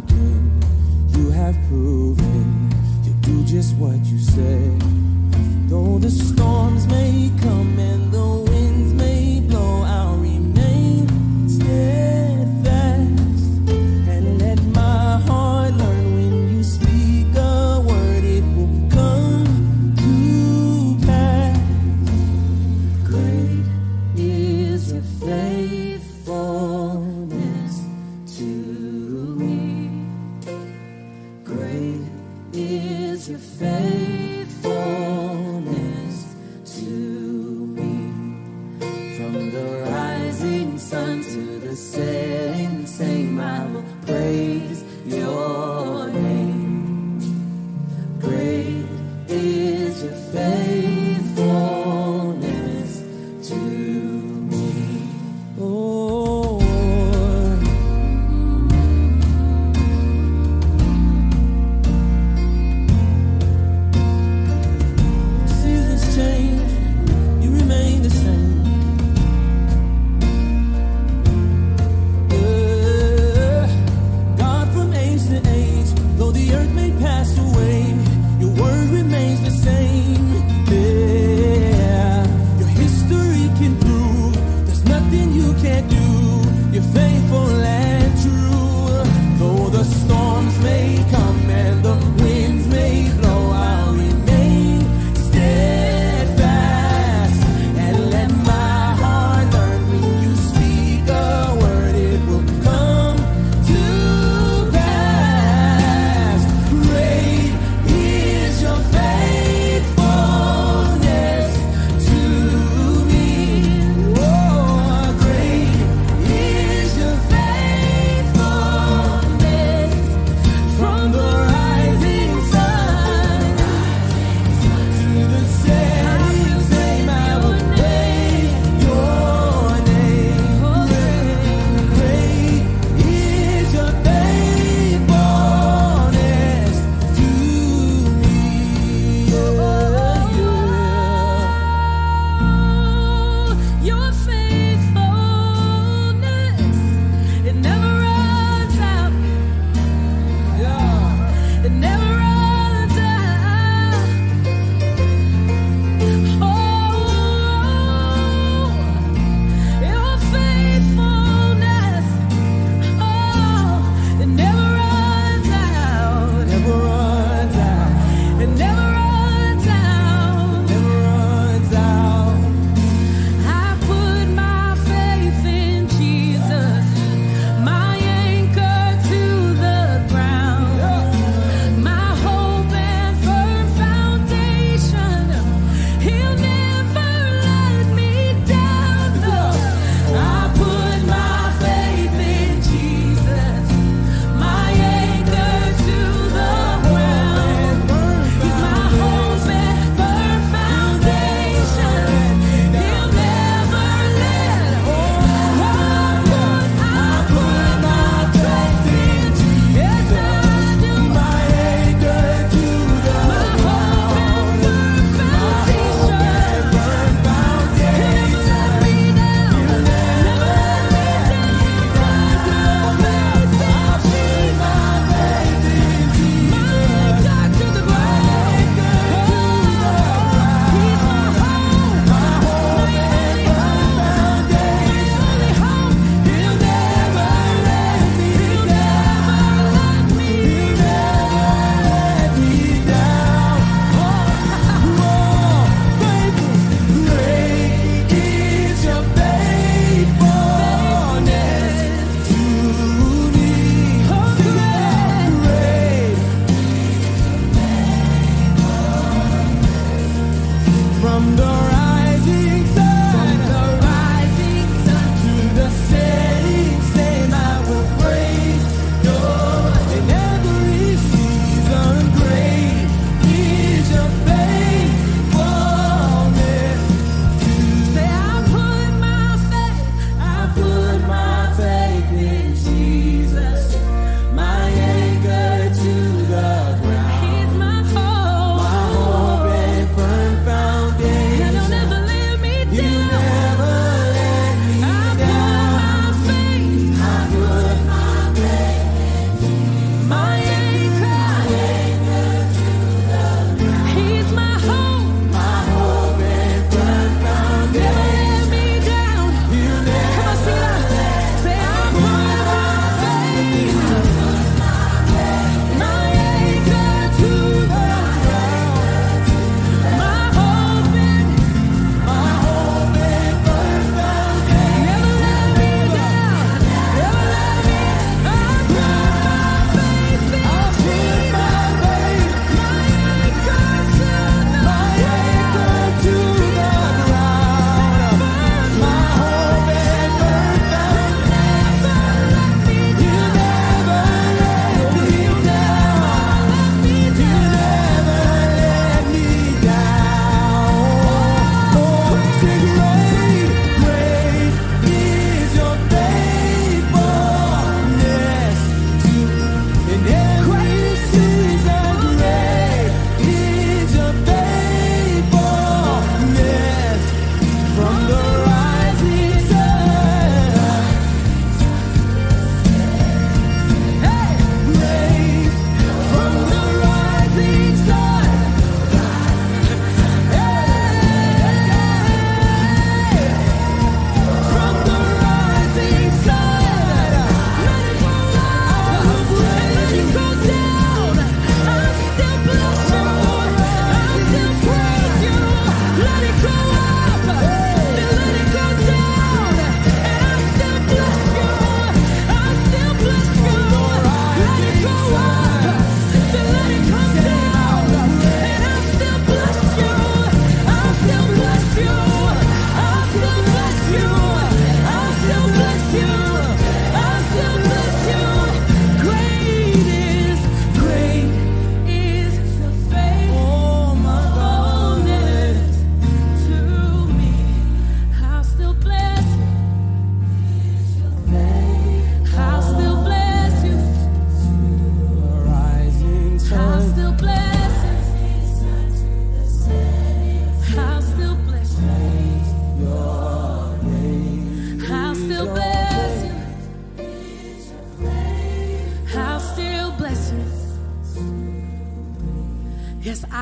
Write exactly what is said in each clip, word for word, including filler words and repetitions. time again. You have proven you do just what you say. Though the storms may come and the winds may blow, I'll remain steadfast and let my heart learn. When you speak a word, it will come to pass. Great is your faithfulness to me. Great is your faithfulness to me.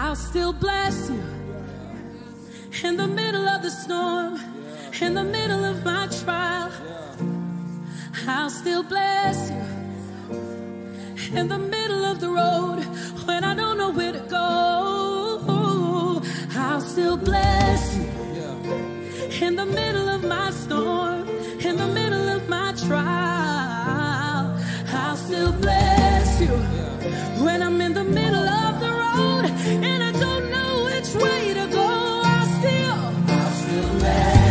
I'll still bless you in the middle of the storm, in the middle of my trial. I'll still bless you in the middle of the road when I don't know where to go. I'll still bless you in the middle of my storm, in the middle of my trial. I'll still bless you when I'm in the middle of the road and I don't know which way to go. I'll still, I'll still bless you.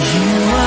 Give you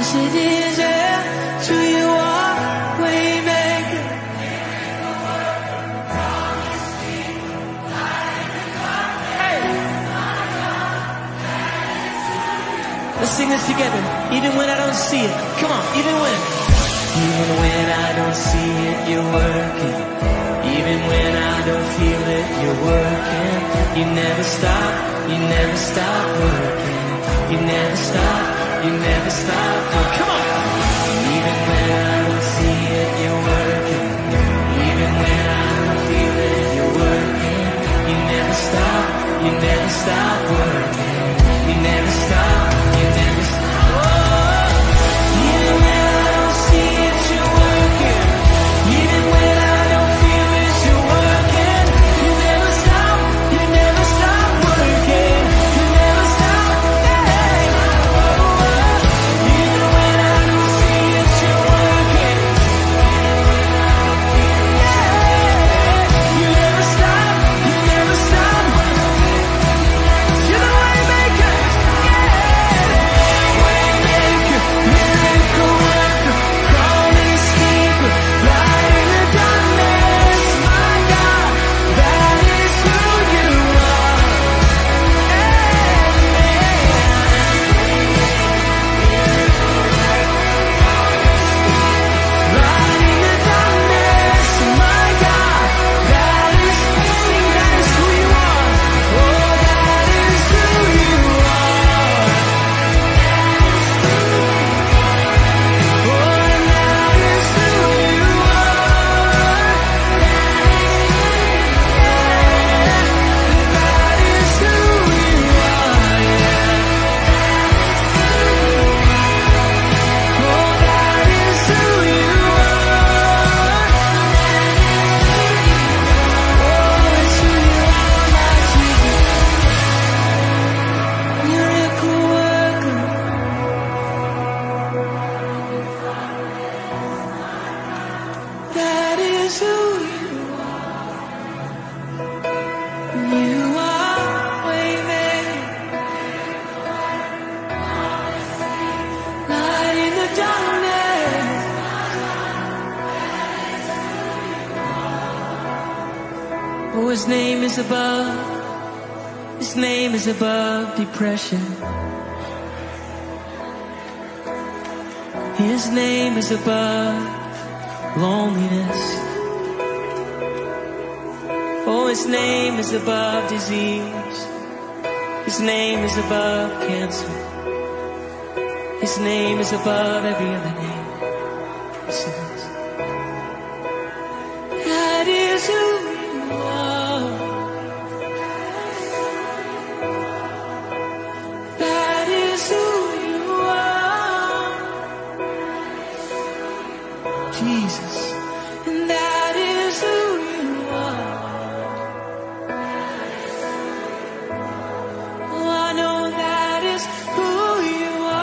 Let's sing this together, even when I don't see it. Come on, even when. Even when I don't see it, you're working. Even when I don't feel it, you're working. You never stop, you never stop working. You never stop, you never stop working. Come on. Even when I don't see it, you're working. Even when I don't feel it, you're working. You never stop, you never stop working. You never stop. Oh, his name is above, his name is above depression. His name is above loneliness. Oh, his name is above disease. His name is above cancer. His name is above every other name. That is who. Jesus, and that is who you are. Oh, I know that is who you are.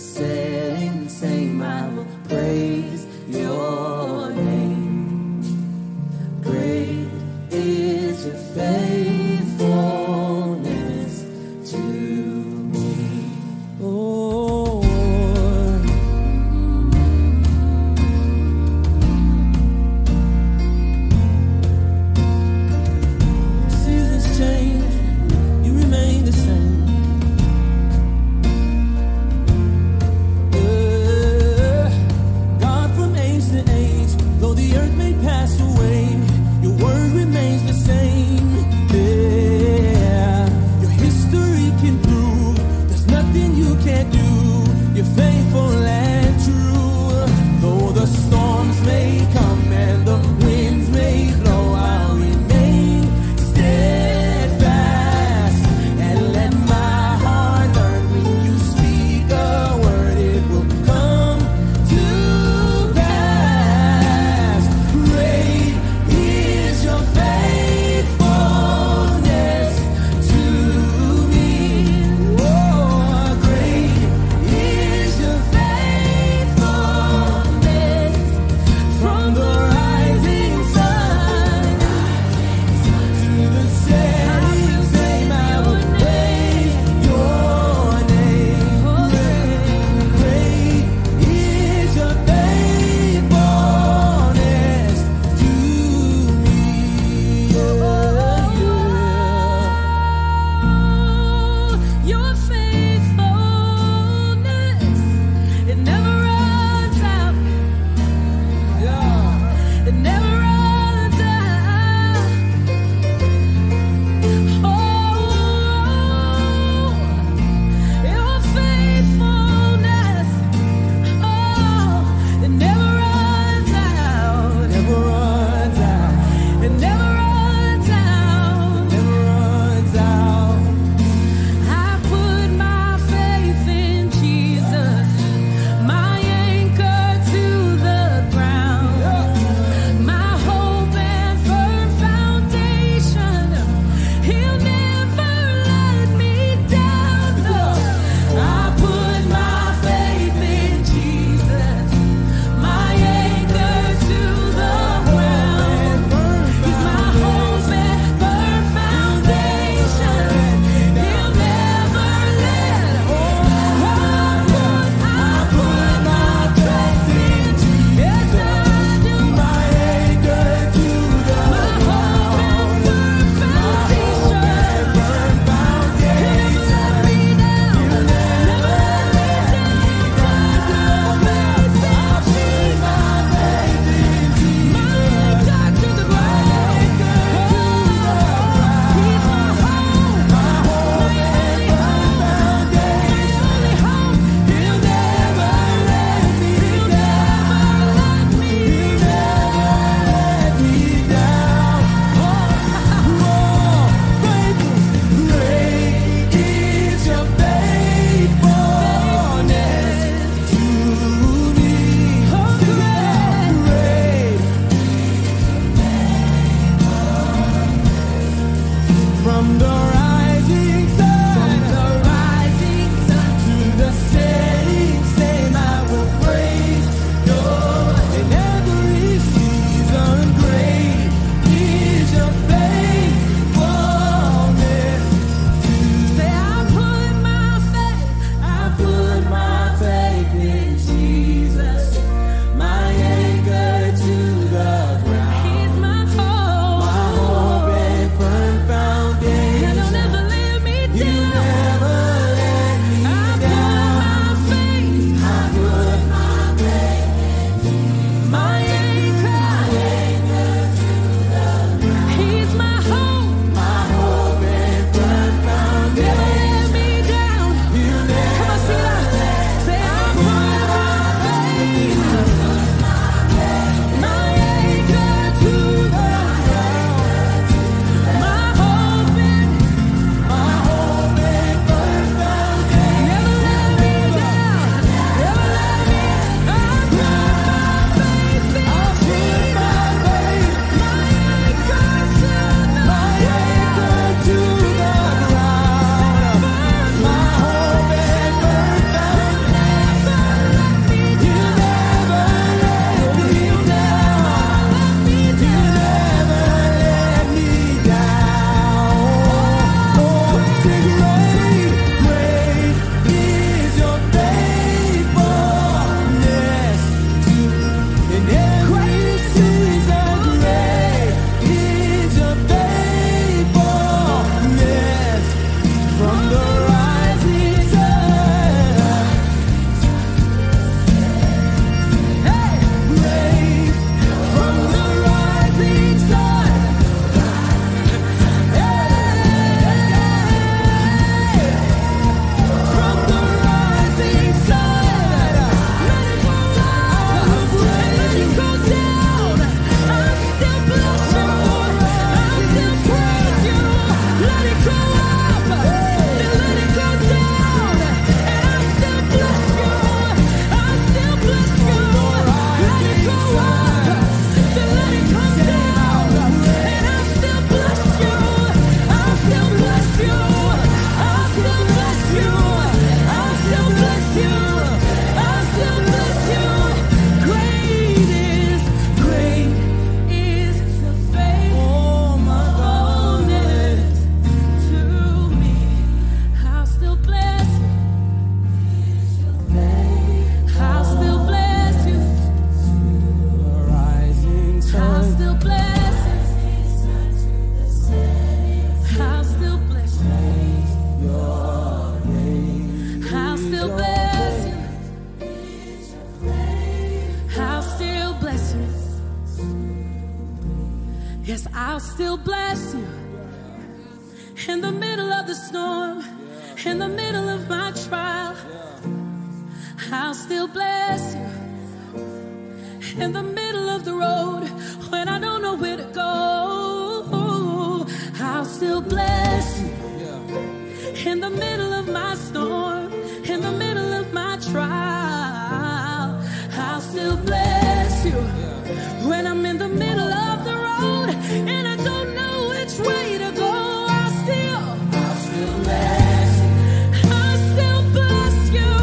Same, same, I will praise your name. still bless you. I'll still bless you. Yes, I'll still bless you. In the middle of the storm, in the middle of my trial, I'll still bless you. In the middle of the road, when I don't know where to go, I'll still bless you. In the middle of my storm, in the middle of my trial, I'll still bless you. When I'm in the middle of the road and I don't know which way to go, I'll still, I'll still bless you. I'll still bless you.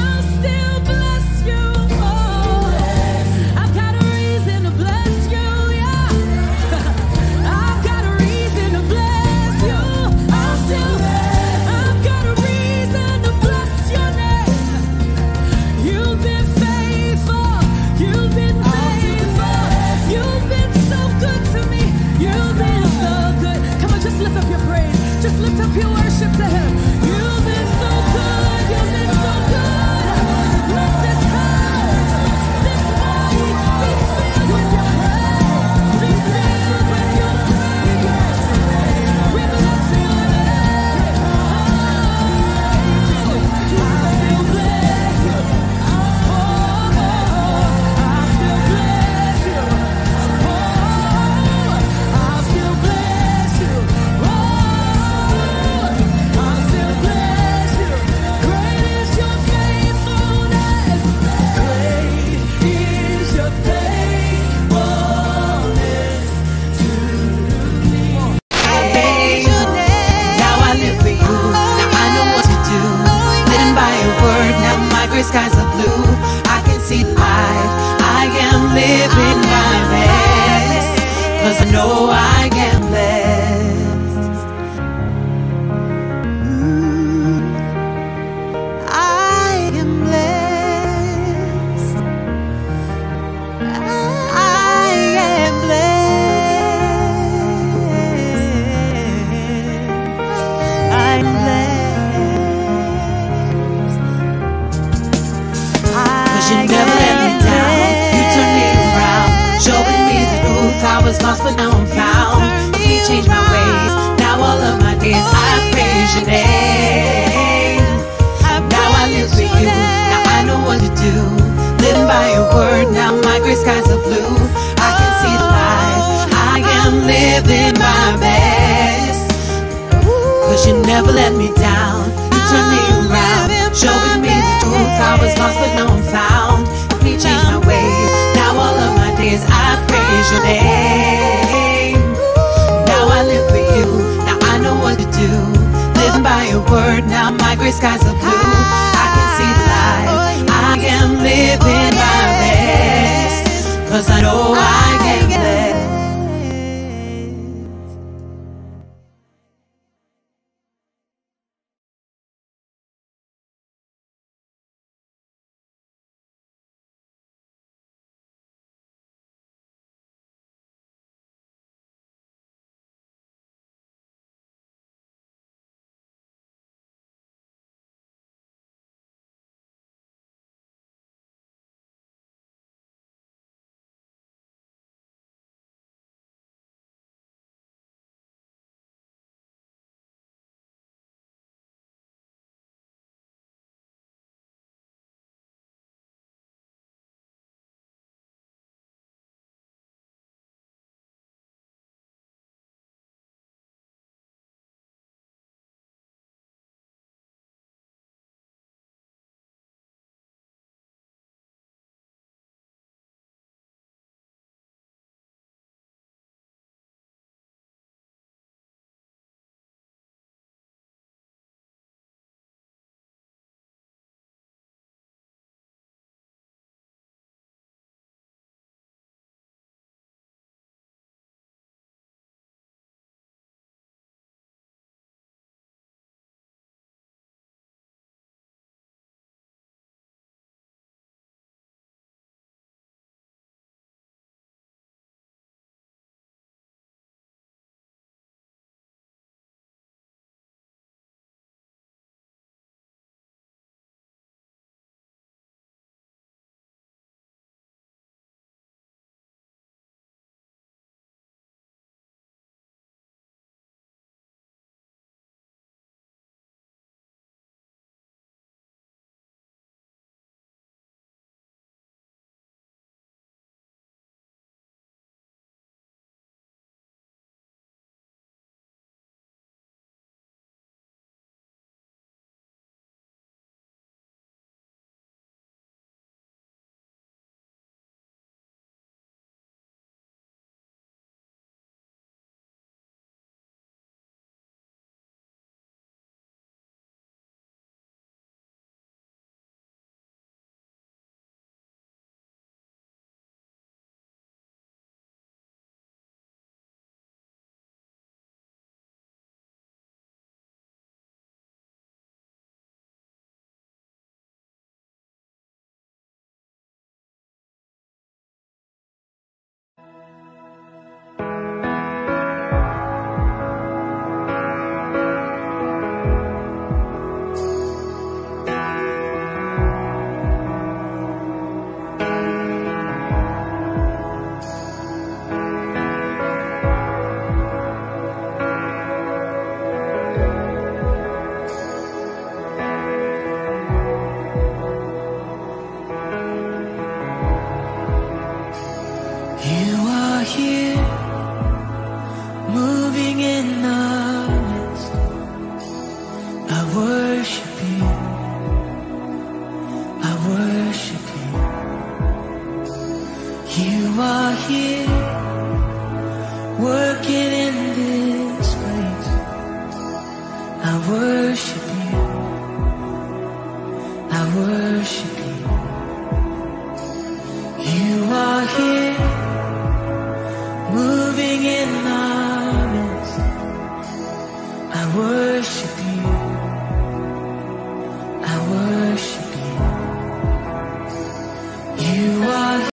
I'll still bless you. Oh, I've got a reason to bless you, yeah. I've got a reason to bless you. Skies are blue, I can see the light. I am living my best, 'cause I know I am blessed. mm, I am blessed. I am blessed. I'm blessed. You never let me down, you turned me around, showing me the truth. I was lost but now I'm found. You changed my ways, now all of my days I praise your name. Now I live for you, now I know what to do. Living by your word, now my gray skies are blue. I can see the light, I am living my best. 'Cause you never let me down, you turned me around, showing me the truth. I was lost but now I'm found. Change my ways, now all of my days I praise your name. Now I live for you, now I know what to do. Living by your word, now my gray skies are blue. I can see the light, I am living my best, 'cause I know I am blessed. I worship.